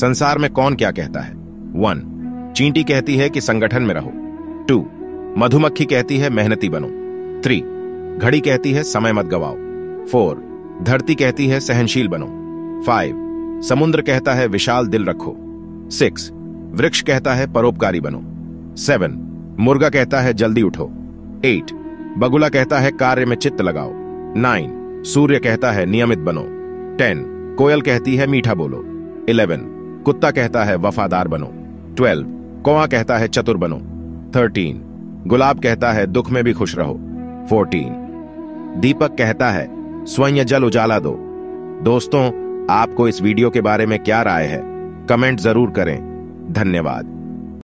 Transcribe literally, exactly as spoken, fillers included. संसार में कौन क्या कहता है। वन, चींटी कहती है कि संगठन में रहो। टू, मधुमक्खी कहती है मेहनती बनो। थ्री, घड़ी कहती है समय मत गवाओ। फोर, धरती कहती है सहनशील बनो। फाइव, समुद्र कहता है विशाल दिल रखो। सिक्स, वृक्ष कहता है परोपकारी बनो। सेवन, मुर्गा कहता है जल्दी उठो। एट, बगुला कहता है कार्य में चित्त लगाओ। नाइन, सूर्य कहता है नियमित बनो। टेन, कोयल कहती है मीठा बोलो। इलेवन, कुत्ता कहता है वफादार बनो। ट्वेल्व, कौवा कहता है चतुर बनो। थर्टीन, गुलाब कहता है दुख में भी खुश रहो। फोर्टीन, दीपक कहता है स्वयं जल उजाला दो। दोस्तों, आपको इस वीडियो के बारे में क्या राय है, कमेंट जरूर करें। धन्यवाद।